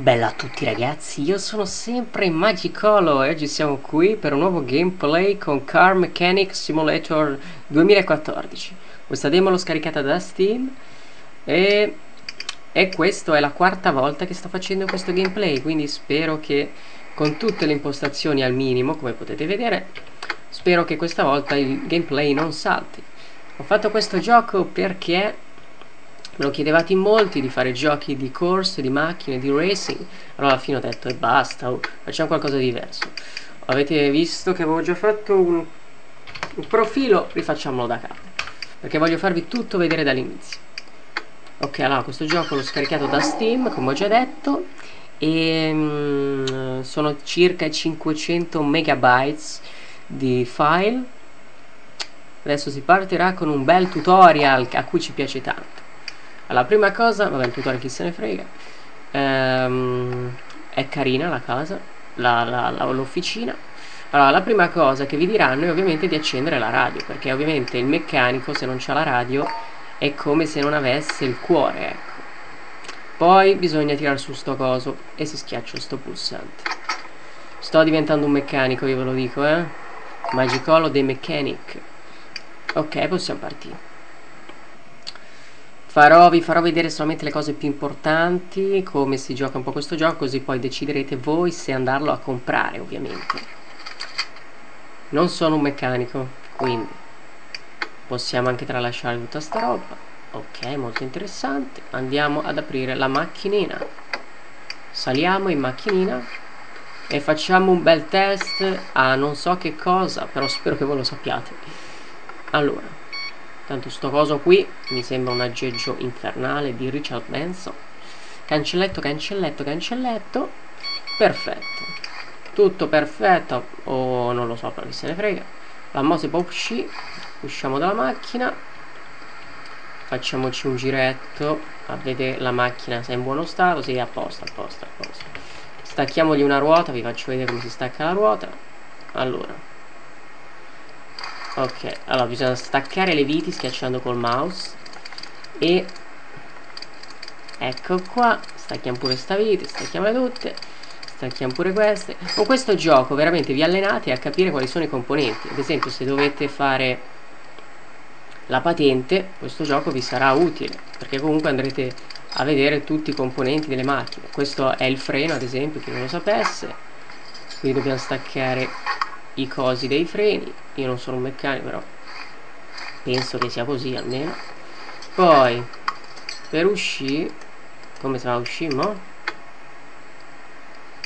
Bella a tutti ragazzi, io sono sempre Magicolo e oggi siamo qui per un nuovo gameplay con Car Mechanic Simulator 2014. Questa demo l'ho scaricata da Steam e questa è la quarta volta che sto facendo questo gameplay, quindi spero che con tutte le impostazioni al minimo, come potete vedere, spero che questa volta il gameplay non salti. Ho fatto questo gioco perché me lo chiedevate in molti, di fare giochi di corse, di macchine, di racing. Allora alla fine ho detto e basta, facciamo qualcosa di diverso. Avete visto che avevo già fatto un profilo, rifacciamolo da capo, perché voglio farvi tutto vedere dall'inizio. Ok, allora questo gioco l'ho scaricato da Steam, come ho già detto, e sono circa 500 megabytes di file. Adesso si partirà con un bel tutorial a cui ci piace tanto. Allora, prima cosa, vabbè, il tutorial chi se ne frega, è carina la casa, l'officina. Allora, la prima cosa che vi diranno è ovviamente di accendere la radio, perché ovviamente il meccanico, se non c'ha la radio, è come se non avesse il cuore, ecco. Poi bisogna tirare su sto coso e si schiaccia sto pulsante. Sto diventando un meccanico, io ve lo dico, Magicolo dei Mechanic. Ok, possiamo partire. Vi farò vedere solamente le cose più importanti, come si gioca un po' questo gioco, così poi deciderete voi se andarlo a comprare, ovviamente. Non sono un meccanico, quindi possiamo anche tralasciare tutta sta roba. Ok, molto interessante. Andiamo ad aprire la macchinina. Saliamo in macchinina e facciamo un bel test a non so che cosa, però spero che voi lo sappiate. Allora, tanto sto coso qui mi sembra un aggeggio infernale di Richard Benson. Cancelletto, cancelletto, cancelletto. Perfetto. Tutto perfetto. O non lo so, però chi se ne frega. La mo si può uscire. Usciamo dalla macchina. Facciamoci un giretto a vedere la macchina se è in buono stato. Sì, a posto. Stacchiamogli una ruota. Vi faccio vedere come si stacca la ruota. Allora, ok, allora bisogna staccare le viti schiacciando col mouse. E ecco qua, stacchiamo pure sta vite, stacchiamole tutte, stacchiamo pure queste. Con questo gioco veramente vi allenate a capire quali sono i componenti. Ad esempio, se dovete fare la patente, questo gioco vi sarà utile, perché comunque andrete a vedere tutti i componenti delle macchine. Questo è il freno, ad esempio, chi non lo sapesse. Quindi dobbiamo staccare i cosi dei freni. Io non sono un meccanico, però penso che sia così almeno. Poi per uscire, come se la uscimo?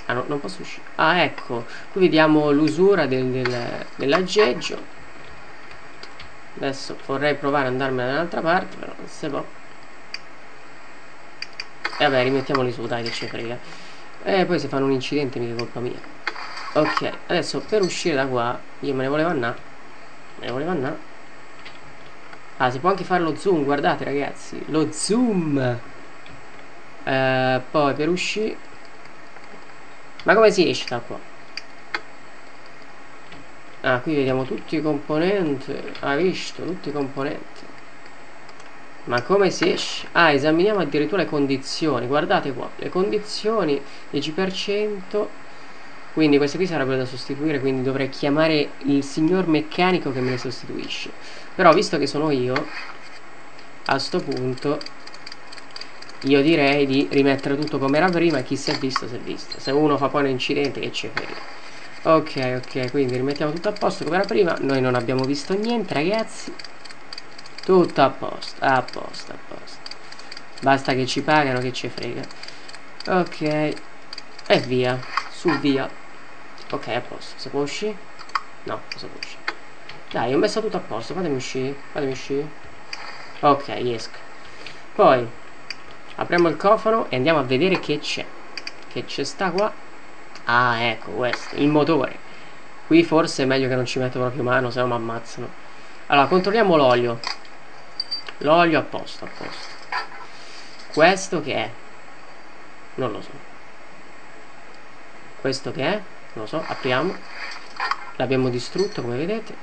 Ah no, non posso uscire. Ah, ecco, qui vediamo l'usura dell'aggeggio. Adesso vorrei provare ad andarmene dall'altra parte, però non si può. E vabbè, rimettiamoli su, dai, che ci frega. E poi se fanno un incidente mica è colpa mia. Ok, adesso per uscire da qua io me ne volevo andare. Ah, si può anche fare lo zoom, guardate ragazzi, lo zoom. Poi per uscire, ma come si esce da qua? Ah, qui vediamo tutti i componenti. Hai visto? Tutti i componenti. Ma come si esce? Ah, esaminiamo addirittura le condizioni. Guardate qua, le condizioni 10%. Quindi queste qui sarebbero da sostituire, quindi dovrei chiamare il signor meccanico che me le sostituisce. Però visto che sono io, a sto punto io direi di rimettere tutto come era prima, e chi si è visto si è visto. Se uno fa poi un incidente, che c'è frega. Ok, quindi rimettiamo tutto a posto come era prima. Noi non abbiamo visto niente ragazzi. Tutto a posto. Basta che ci pagano, che ci frega. Ok, e via, su via. Ok, a posto, si può uscire? No, non si può uscire. Dai, ho messo tutto a posto, fatemi uscire. Ok, esco. Poi apriamo il cofano e andiamo a vedere che c'è. Che c'è sta qua? Ah, ecco questo, il motore. Qui forse è meglio che non ci metto proprio mano, se no mi ammazzano. Allora, controlliamo l'olio. L'olio a posto. Questo che è? Non lo so. Questo che è? Non lo so, apriamo. L'abbiamo distrutto come vedete.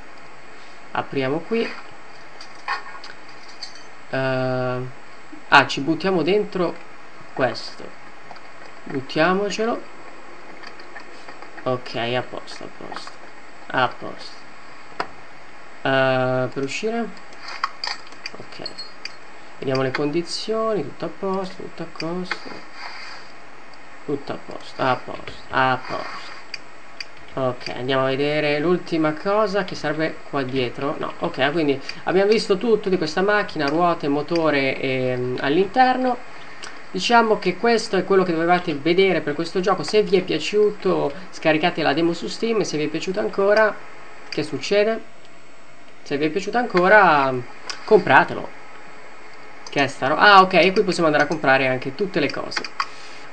Apriamo qui. Ah, ci buttiamo dentro questo. buttiamocelo. Ok, a posto, a posto, a posto. Per uscire, ok, vediamo le condizioni, tutto a posto, tutto a posto, tutto a posto, a posto, a posto. Ok, andiamo a vedere l'ultima cosa che serve qua dietro. No, ok, quindi abbiamo visto tutto di questa macchina, ruote, motore all'interno. Diciamo che questo è quello che dovevate vedere per questo gioco. Se vi è piaciuto scaricate la demo su Steam, se vi è piaciuta ancora, che succede? Se vi è piaciuta ancora compratelo. Che è staro. Ah, ok, e qui possiamo andare a comprare anche tutte le cose.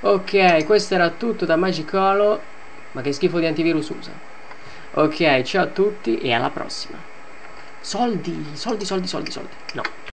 Ok, questo era tutto da Magicolo. Ma che schifo di antivirus usa. Ok, ciao a tutti e alla prossima. Soldi, soldi, soldi, soldi, soldi. No.